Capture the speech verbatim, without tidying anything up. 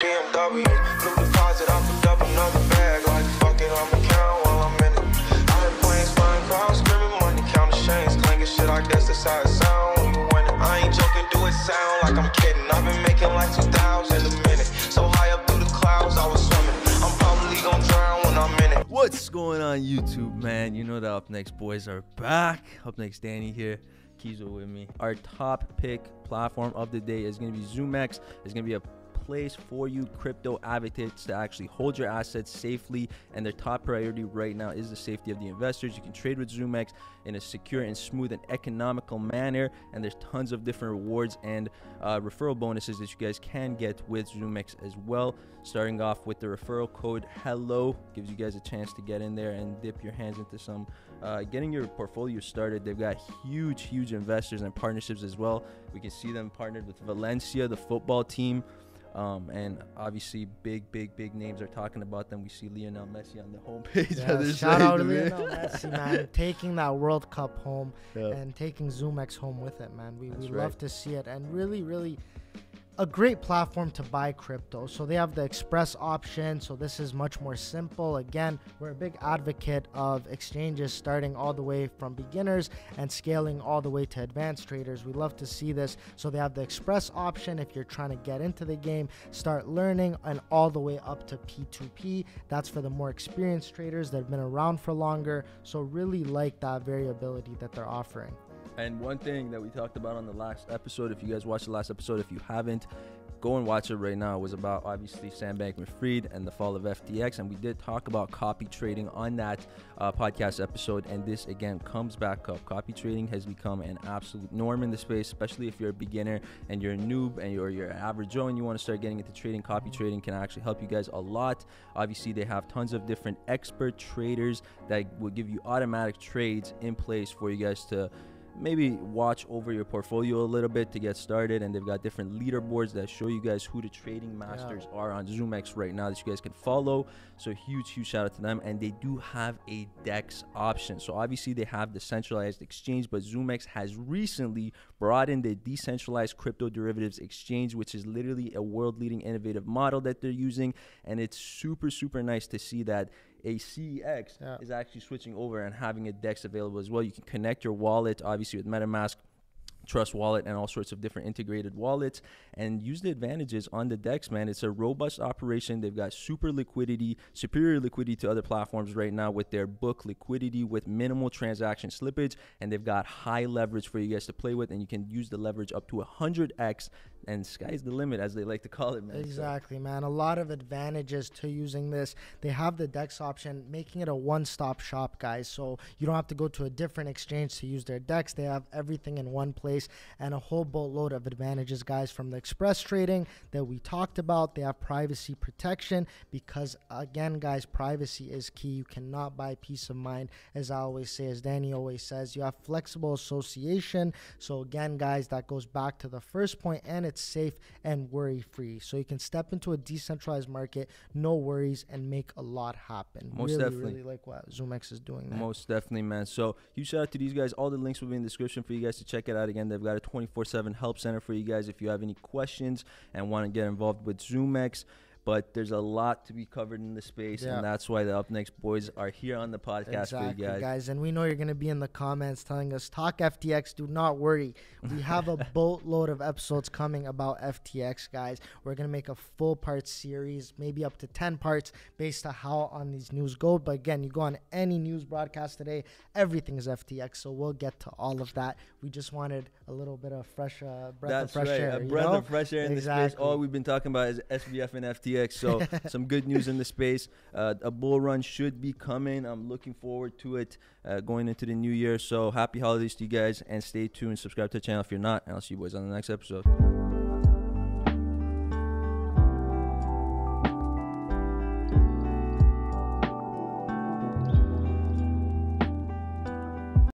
B M W, blue deposit off the double another bag. Like fuck it, I'ma count while I'm in it. I ain't playing spine crowds, screaming money, counting chains, clanging shit. I guess that's how it sound when you win it. I ain't joking, do it sound like I'm kidding. I've been making like two thousand a minute. So high up through the clouds, I was swimming. I'm probably gonna drown when I'm in it. What's going on, YouTube, man? You know that Up Next boys are back. Up Next, Danny here. Keys are with me. Our top pick platform of the day is gonna be Zoomex. It's gonna be a place for you crypto advocates to actually hold your assets safely, and their top priority right now is the safety of the investors. You can trade with Zoomex in a secure and smooth and economical manner, and there's tons of different rewards and uh, referral bonuses that you guys can get with Zoomex as well. Starting off with the referral code HELLO, gives you guys a chance to get in there and dip your hands into some uh, getting your portfolio started. They've got huge huge investors and partnerships as well. We can see them partnered with Valencia, the football team. Um, and obviously big, big, big names are talking about them. We see Lionel Messi on the homepage. Yeah, shout out to Lionel Messi, man. Taking that World Cup home, yeah, and taking Zoomex home with it, man. We, we right. love to see it, and really, really a great platform to buy crypto. So they have the express option. So this is much more simple. Again, we're a big advocate of exchanges starting all the way from beginners and scaling all the way to advanced traders. We love to see this. So they have the express option if you're trying to get into the game, start learning, and all the way up to P two P. That's for the more experienced traders that have been around for longer. So really like that variability that they're offering. And one thing that we talked about on the last episode, if you guys watched the last episode, if you haven't, go and watch it right now. It was about, obviously, Sam Bankman-Fried and the fall of F T X. And we did talk about copy trading on that uh, podcast episode. And this, again, comes back up. Copy trading has become an absolute norm in the space, especially if you're a beginner and you're a noob and you're, you're an average Joe and you want to start getting into trading. Copy trading can actually help you guys a lot. Obviously, they have tons of different expert traders that will give you automatic trades in place for you guys to maybe watch over your portfolio a little bit to get started. And they've got different leaderboards that show you guys who the trading masters yeah. are on Zoomex right now that you guys can follow. So huge, huge shout out to them. And they do have a DEX option. So obviously they have the centralized exchange, but Zoomex has recently brought in the decentralized crypto derivatives exchange, which is literally a world-leading innovative model that they're using. And it's super, super nice to see that a C E X yeah. is actually switching over and having a DEX available as well. You can connect your wallet, obviously, with MetaMask, Trust Wallet, and all sorts of different integrated wallets, and use the advantages on the DEX, man. It's a robust operation. They've got super liquidity, superior liquidity to other platforms right now with their book liquidity with minimal transaction slippage, and they've got high leverage for you guys to play with, and you can use the leverage up to one hundred X, and sky's the limit, as they like to call it, man. Exactly, man. A lot of advantages to using this. They have the DEX option, making it a one-stop shop, guys, so you don't have to go to a different exchange to use their DEX. They have everything in one place, and a whole boatload of advantages, guys, from the express trading that we talked about. They have privacy protection because, again, guys, privacy is key. You cannot buy peace of mind, as I always say, as Danny always says. You have flexible association. So, again, guys, that goes back to the first point, and it's safe and worry-free. So you can step into a decentralized market, no worries, and make a lot happen. Most really, definitely. Really like what Zoomex is doing now. Most definitely, man. So huge shout out to these guys. All the links will be in the description for you guys to check it out again. They've got a twenty-four seven help center for you guys if you have any questions and want to get involved with Zoomex. But there's a lot to be covered in the space, yeah. and that's why the Up Next boys are here on the podcast exactly, for you guys. guys. And we know you're going to be in the comments telling us, talk F T X, do not worry. We have a boatload of episodes coming about F T X, guys. We're going to make a full-part series, maybe up to ten parts, based on how on these news go. But again, you go on any news broadcast today, everything is F T X, so we'll get to all of that. We just wanted a little bit of fresh uh, breath that's of fresh right. air. A breath know? of fresh air in exactly. the space. All we've been talking about is S B F and F T X. So some good news in the space. Uh, a bull run should be coming. I'm looking forward to it uh, going into the new year. So happy holidays to you guys, and stay tuned. Subscribe to the channel if you're not, and I'll see you boys on the next episode.